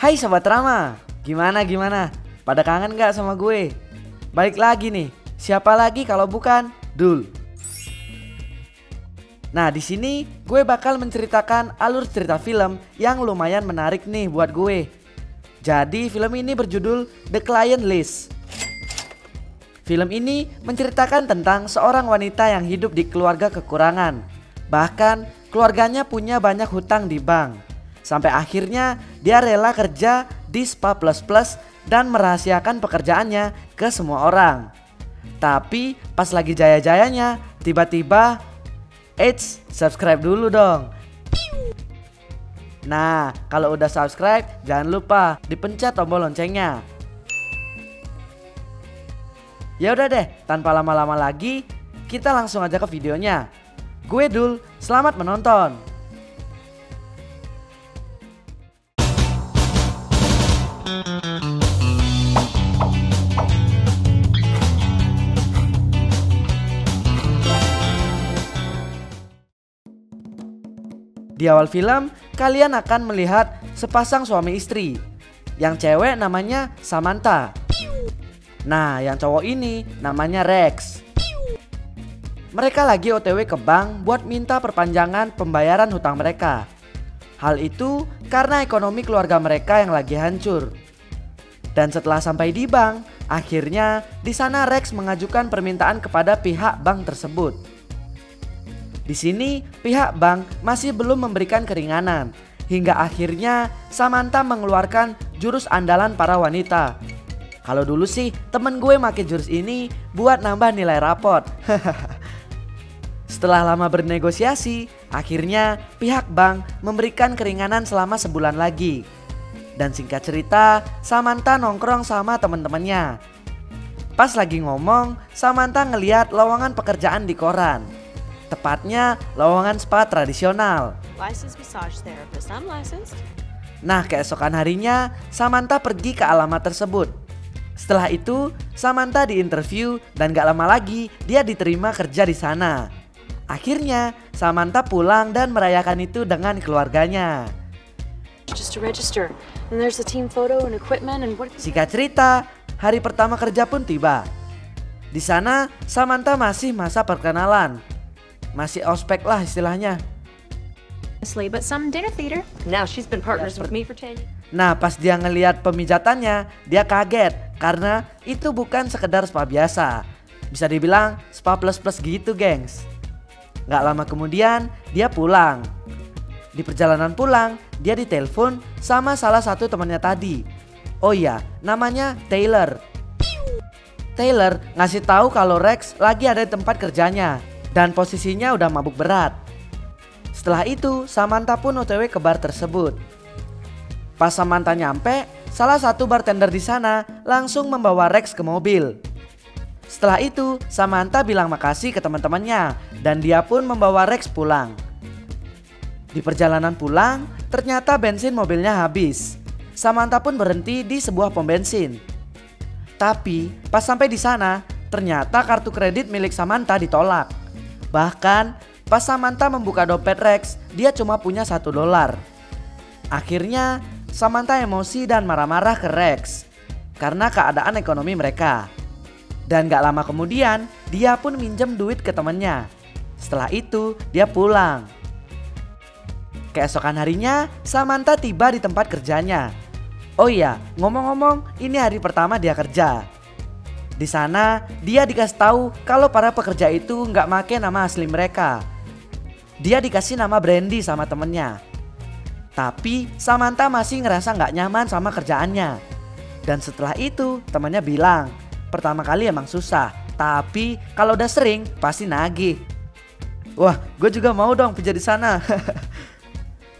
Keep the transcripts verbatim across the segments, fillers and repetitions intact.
Hai Sobat Trama, gimana gimana? Pada kangen gak sama gue? Balik lagi nih, siapa lagi kalau bukan Dul. Nah di sini gue bakal menceritakan alur cerita film yang lumayan menarik nih buat gue. Jadi film ini berjudul The Client List. Film ini menceritakan tentang seorang wanita yang hidup di keluarga kekurangan. Bahkan keluarganya punya banyak hutang di bank. Sampai akhirnya dia rela kerja di spa plus plus dan merahasiakan pekerjaannya ke semua orang. Tapi pas lagi jaya-jayanya tiba-tiba, eits, subscribe dulu dong. Nah kalau udah subscribe jangan lupa dipencet tombol loncengnya. Ya udah deh, tanpa lama-lama lagi kita langsung aja ke videonya. Gue Dul, selamat menonton. Di awal film, kalian akan melihat sepasang suami istri. Yang cewek namanya Samantha. Nah, yang cowok ini namanya Rex. Mereka lagi O T W ke bank buat minta perpanjangan pembayaran hutang mereka. Hal itu karena ekonomi keluarga mereka yang lagi hancur. Dan setelah sampai di bank, akhirnya di sana Rex mengajukan permintaan kepada pihak bank tersebut. Di sini pihak bank masih belum memberikan keringanan hingga akhirnya Samantha mengeluarkan jurus andalan para wanita. Kalau dulu sih temen gue make jurus ini buat nambah nilai rapot. Setelah lama bernegosiasi, akhirnya pihak bank memberikan keringanan selama sebulan lagi. Dan singkat cerita, Samantha nongkrong sama temen-temennya. Pas lagi ngomong, Samantha ngeliat lowongan pekerjaan di koran. Tepatnya lowongan spa tradisional. Nah keesokan harinya Samantha pergi ke alamat tersebut. Setelah itu Samantha diinterview dan gak lama lagi dia diterima kerja di sana. Akhirnya Samantha pulang dan merayakan itu dengan keluarganya. Singkat cerita, hari pertama kerja pun tiba. Di sana Samantha masih masa perkenalan. Masih ospek lah istilahnya. Nah pas dia ngelihat pemijatannya, dia kaget karena itu bukan sekedar spa biasa. Bisa dibilang spa plus plus gitu gengs. Gak lama kemudian dia pulang. Di perjalanan pulang dia ditelepon sama salah satu temannya tadi. Oh iya, namanya Taylor. Taylor ngasih tahu kalau Rex lagi ada di tempat kerjanya dan posisinya udah mabuk berat. Setelah itu Samantha pun O T W ke bar tersebut. Pas Samantha nyampe, salah satu bartender di sana langsung membawa Rex ke mobil. Setelah itu Samantha bilang makasih ke teman-temannya dan dia pun membawa Rex pulang. Di perjalanan pulang, ternyata bensin mobilnya habis. Samantha pun berhenti di sebuah pom bensin. Tapi pas sampai di sana, ternyata kartu kredit milik Samantha ditolak. Bahkan pas Samantha membuka dompet Rex, dia cuma punya satu dolar. Akhirnya Samantha emosi dan marah-marah ke Rex karena keadaan ekonomi mereka. Dan gak lama kemudian dia pun minjem duit ke temennya. Setelah itu dia pulang. Keesokan harinya Samantha tiba di tempat kerjanya. Oh iya, ngomong-ngomong ini hari pertama dia kerja. Di sana dia dikasih tahu kalau para pekerja itu nggak make nama asli mereka. Dia dikasih nama Brandy sama temennya. Tapi Samantha masih ngerasa nggak nyaman sama kerjaannya. Dan setelah itu temannya bilang, pertama kali emang susah, tapi kalau udah sering pasti nagih. Wah, gue juga mau dong kerja di sana.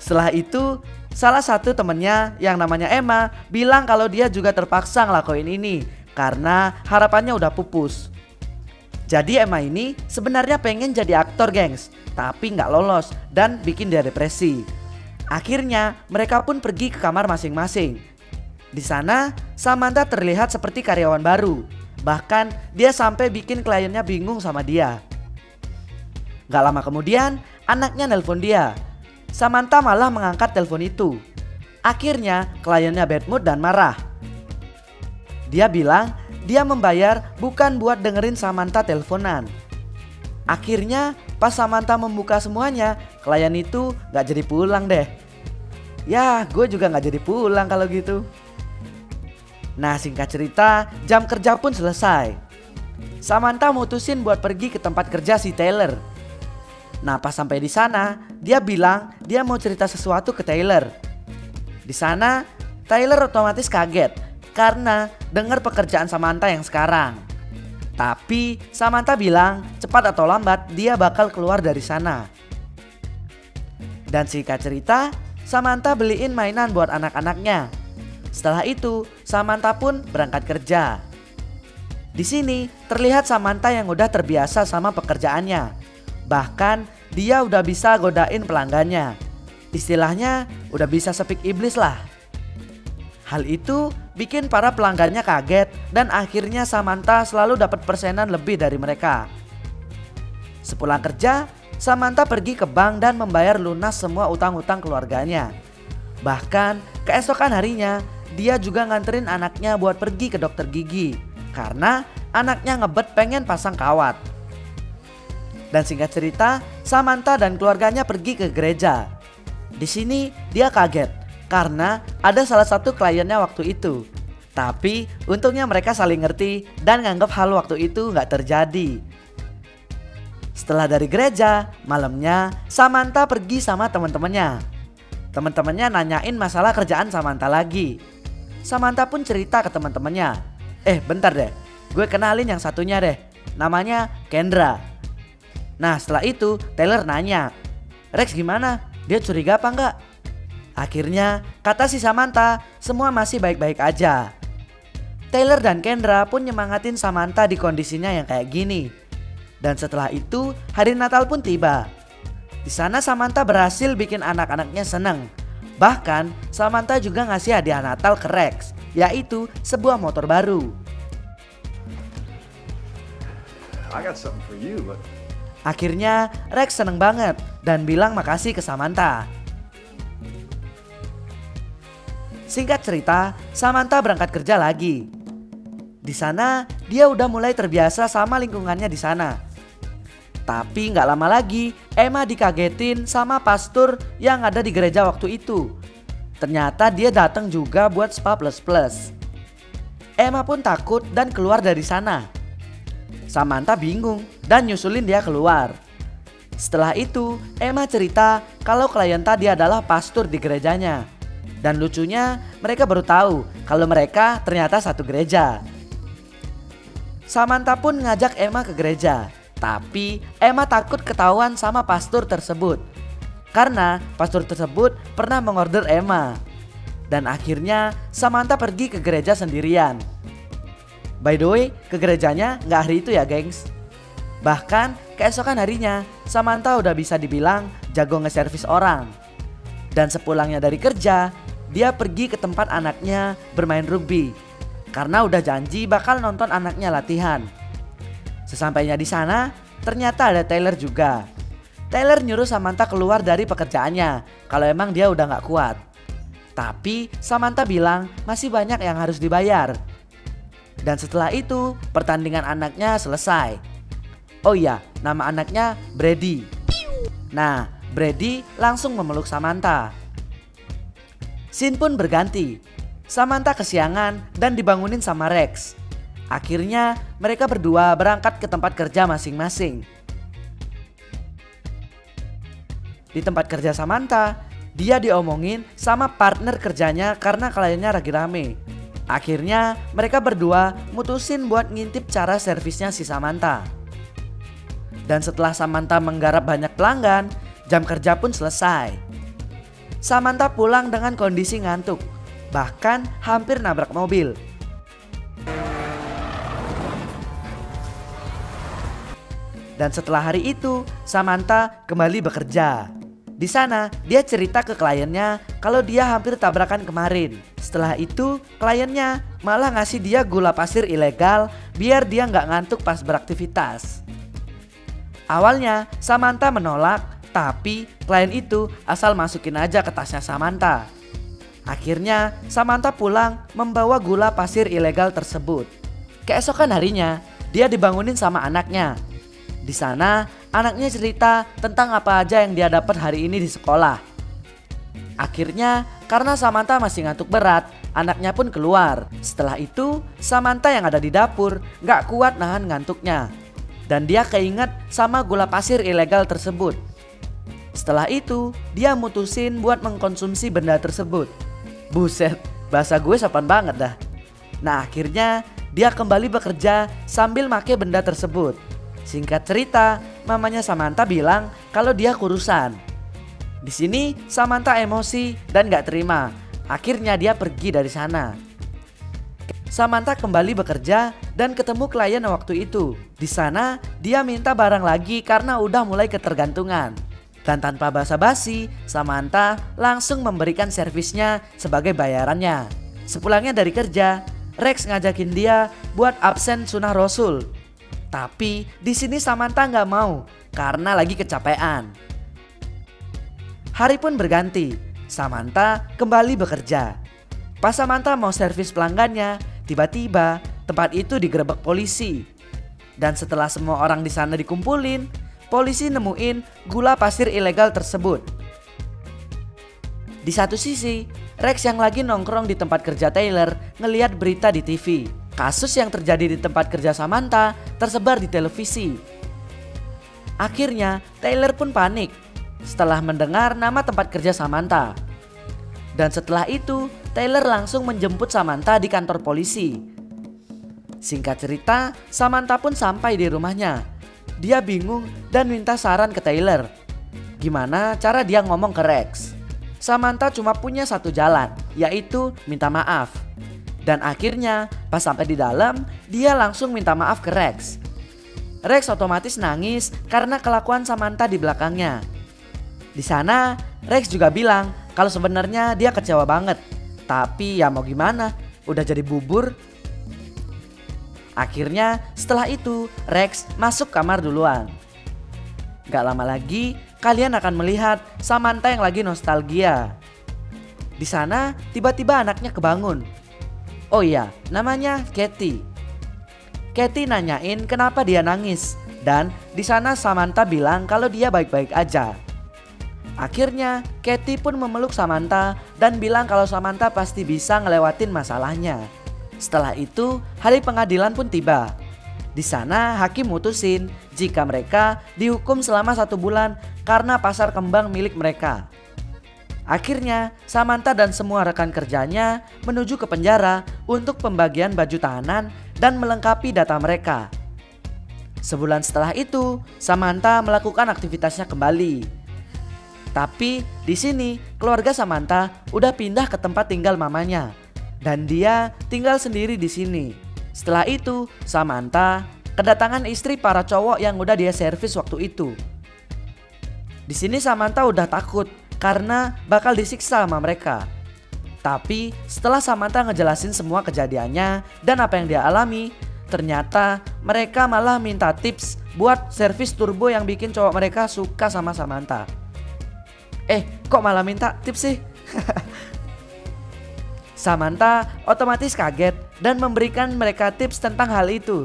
Setelah itu salah satu temennya yang namanya Emma bilang kalau dia juga terpaksa ngelakuin ini karena harapannya udah pupus. Jadi Emma ini sebenarnya pengen jadi aktor gengs, tapi nggak lolos dan bikin dia depresi. Akhirnya mereka pun pergi ke kamar masing-masing. Di sana Samantha terlihat seperti karyawan baru. Bahkan dia sampai bikin kliennya bingung sama dia. Nggak lama kemudian anaknya nelpon dia. Samantha malah mengangkat telepon itu. Akhirnya kliennya bad mood dan marah. Dia bilang dia membayar bukan buat dengerin Samantha teleponan. Akhirnya pas Samantha membuka semuanya, klien itu gak jadi pulang deh. Ya gue juga gak jadi pulang kalau gitu. Nah singkat cerita, jam kerja pun selesai. Samantha mutusin buat pergi ke tempat kerja si Taylor. Nah pas sampai di sana, dia bilang dia mau cerita sesuatu ke Taylor. Di sana Taylor otomatis kaget karena dengar pekerjaan Samantha yang sekarang. Tapi Samantha bilang cepat atau lambat dia bakal keluar dari sana. Dan singkat cerita, Samantha beliin mainan buat anak-anaknya. Setelah itu Samantha pun berangkat kerja. Di sini terlihat Samantha yang udah terbiasa sama pekerjaannya. Bahkan dia udah bisa godain pelanggannya. Istilahnya udah bisa speak iblis lah. Hal itu bikin para pelanggannya kaget dan akhirnya Samantha selalu dapat persenan lebih dari mereka. Sepulang kerja, Samantha pergi ke bank dan membayar lunas semua utang-utang keluarganya. Bahkan keesokan harinya dia juga nganterin anaknya buat pergi ke dokter gigi karena anaknya ngebet pengen pasang kawat. Dan singkat cerita, Samantha dan keluarganya pergi ke gereja. Di sini dia kaget karena ada salah satu kliennya waktu itu. Tapi untungnya mereka saling ngerti dan nganggap hal waktu itu nggak terjadi. Setelah dari gereja, malamnya Samantha pergi sama teman-temannya. Teman-temannya nanyain masalah kerjaan Samantha lagi. Samantha pun cerita ke teman-temannya. Eh bentar deh, gue kenalin yang satunya deh. Namanya Kendra. Nah setelah itu Taylor nanya, Rex gimana? Dia curiga apa enggak? Akhirnya kata si Samantha semua masih baik-baik aja. Taylor dan Kendra pun nyemangatin Samantha di kondisinya yang kayak gini. Dan setelah itu hari Natal pun tiba. Di sana Samantha berhasil bikin anak-anaknya seneng. Bahkan Samantha juga ngasih hadiah Natal ke Rex, yaitu sebuah motor baru. I got something for you, but... Akhirnya Rex seneng banget dan bilang makasih ke Samantha. Singkat cerita, Samantha berangkat kerja lagi. Di sana dia udah mulai terbiasa sama lingkungannya di sana. Tapi nggak lama lagi Emma dikagetin sama pastor yang ada di gereja waktu itu. Ternyata dia datang juga buat spa plus plus. Emma pun takut dan keluar dari sana. Samantha bingung dan nyusulin dia keluar. Setelah itu Emma cerita kalau klien tadi adalah pastor di gerejanya. Dan lucunya mereka baru tahu kalau mereka ternyata satu gereja. Samantha pun ngajak Emma ke gereja. Tapi Emma takut ketahuan sama pastor tersebut. Karena pastor tersebut pernah mengorder Emma. Dan akhirnya Samantha pergi ke gereja sendirian. By the way, ke gerejanya nggak hari itu ya gengs. Bahkan keesokan harinya Samantha udah bisa dibilang jago ngeservis orang. Dan sepulangnya dari kerja, dia pergi ke tempat anaknya bermain rugby. Karena udah janji bakal nonton anaknya latihan. Sesampainya di sana, ternyata ada Taylor juga. Taylor nyuruh Samantha keluar dari pekerjaannya kalau emang dia udah nggak kuat. Tapi Samantha bilang masih banyak yang harus dibayar. Dan setelah itu pertandingan anaknya selesai. Oh iya, nama anaknya Brady. Nah Brady langsung memeluk Samantha. Scene pun berganti. Samantha kesiangan dan dibangunin sama Rex. Akhirnya mereka berdua berangkat ke tempat kerja masing-masing. Di tempat kerja Samantha, dia diomongin sama partner kerjanya karena kliennya lagi rame. Akhirnya mereka berdua mutusin buat ngintip cara servisnya si Samantha. Dan setelah Samantha menggarap banyak pelanggan, jam kerja pun selesai. Samantha pulang dengan kondisi ngantuk, bahkan hampir nabrak mobil. Dan setelah hari itu, Samantha kembali bekerja. Di sana dia cerita ke kliennya kalau dia hampir tabrakan kemarin. Setelah itu kliennya malah ngasih dia gula pasir ilegal biar dia nggak ngantuk pas beraktivitas. Awalnya Samantha menolak, tapi klien itu asal masukin aja ke tasnya Samantha. Akhirnya Samantha pulang membawa gula pasir ilegal tersebut. Keesokan harinya dia dibangunin sama anaknya. Di sana anaknya cerita tentang apa aja yang dia dapat hari ini di sekolah. Akhirnya karena Samantha masih ngantuk berat, anaknya pun keluar. Setelah itu Samantha yang ada di dapur gak kuat nahan ngantuknya. Dan dia keinget sama gula pasir ilegal tersebut. Setelah itu dia mutusin buat mengkonsumsi benda tersebut. Buset, bahasa gue sopan banget dah. Nah akhirnya dia kembali bekerja sambil make benda tersebut. Singkat cerita, mamanya Samantha bilang kalau dia kurusan. Di sini Samantha emosi dan gak terima. Akhirnya dia pergi dari sana. Samantha kembali bekerja dan ketemu klien waktu itu. Di sana dia minta barang lagi karena udah mulai ketergantungan. Dan tanpa basa-basi, Samantha langsung memberikan servisnya sebagai bayarannya. Sepulangnya dari kerja, Rex ngajakin dia buat absen sunah Rasul. Tapi di sini Samantha nggak mau karena lagi kecapean. Hari pun berganti, Samantha kembali bekerja. Pas Samantha mau servis pelanggannya, tiba-tiba tempat itu digerebek polisi. Dan setelah semua orang di sana dikumpulin, polisi nemuin gula pasir ilegal tersebut. Di satu sisi, Rex yang lagi nongkrong di tempat kerja Taylor ngeliat berita di T V. Kasus yang terjadi di tempat kerja Samantha tersebar di televisi. Akhirnya Taylor pun panik setelah mendengar nama tempat kerja Samantha. Dan setelah itu Taylor langsung menjemput Samantha di kantor polisi. Singkat cerita, Samantha pun sampai di rumahnya. Dia bingung dan minta saran ke Taylor. Gimana cara dia ngomong ke Rex? Samantha cuma punya satu jalan, yaitu minta maaf. Dan akhirnya pas sampai di dalam, dia langsung minta maaf ke Rex. Rex otomatis nangis karena kelakuan Samantha di belakangnya. Di sana Rex juga bilang kalau sebenarnya dia kecewa banget. Tapi ya mau gimana, udah jadi bubur. Akhirnya setelah itu Rex masuk kamar duluan. Gak lama lagi kalian akan melihat Samantha yang lagi nostalgia. Di sana tiba-tiba anaknya kebangun. Oh iya, namanya Kathy. Kathy nanyain kenapa dia nangis dan di sana Samantha bilang kalau dia baik-baik aja. Akhirnya Kathy pun memeluk Samantha dan bilang kalau Samantha pasti bisa ngelewatin masalahnya. Setelah itu, hari pengadilan pun tiba. Di sana, hakim mutusin jika mereka dihukum selama satu bulan karena pasar kembang milik mereka. Akhirnya, Samantha dan semua rekan kerjanya menuju ke penjara untuk pembagian baju tahanan dan melengkapi data mereka. Sebulan setelah itu, Samantha melakukan aktivitasnya kembali. Tapi di sini, keluarga Samantha udah pindah ke tempat tinggal mamanya. Dan dia tinggal sendiri di sini. Setelah itu, Samantha kedatangan istri para cowok yang udah dia servis waktu itu. Di sini Samantha udah takut karena bakal disiksa sama mereka. Tapi setelah Samantha ngejelasin semua kejadiannya dan apa yang dia alami, ternyata mereka malah minta tips buat servis turbo yang bikin cowok mereka suka sama Samantha. Eh, kok malah minta tips sih? Samantha otomatis kaget dan memberikan mereka tips tentang hal itu.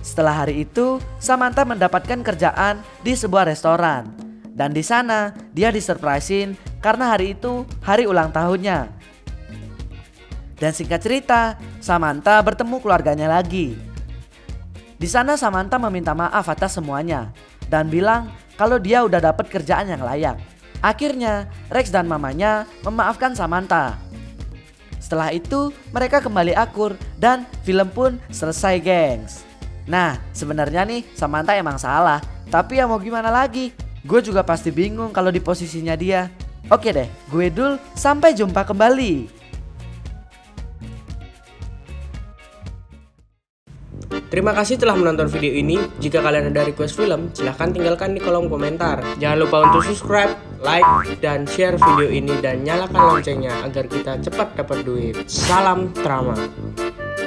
Setelah hari itu, Samantha mendapatkan kerjaan di sebuah restoran. Dan di sana dia disurprisein karena hari itu hari ulang tahunnya. Dan singkat cerita, Samantha bertemu keluarganya lagi. Di sana Samantha meminta maaf atas semuanya dan bilang kalau dia udah dapat kerjaan yang layak. Akhirnya Rex dan mamanya memaafkan Samantha. Setelah itu mereka kembali akur dan film pun selesai, gengs. Nah sebenarnya nih Samantha emang salah, tapi ya mau gimana lagi. Gue juga pasti bingung kalau di posisinya dia. Oke deh, gue Dul, sampai jumpa kembali. Terima kasih telah menonton video ini. Jika kalian ada request film, silahkan tinggalkan di kolom komentar. Jangan lupa untuk subscribe, like, dan share video ini dan nyalakan loncengnya agar kita cepat dapat duit. Salam Trama.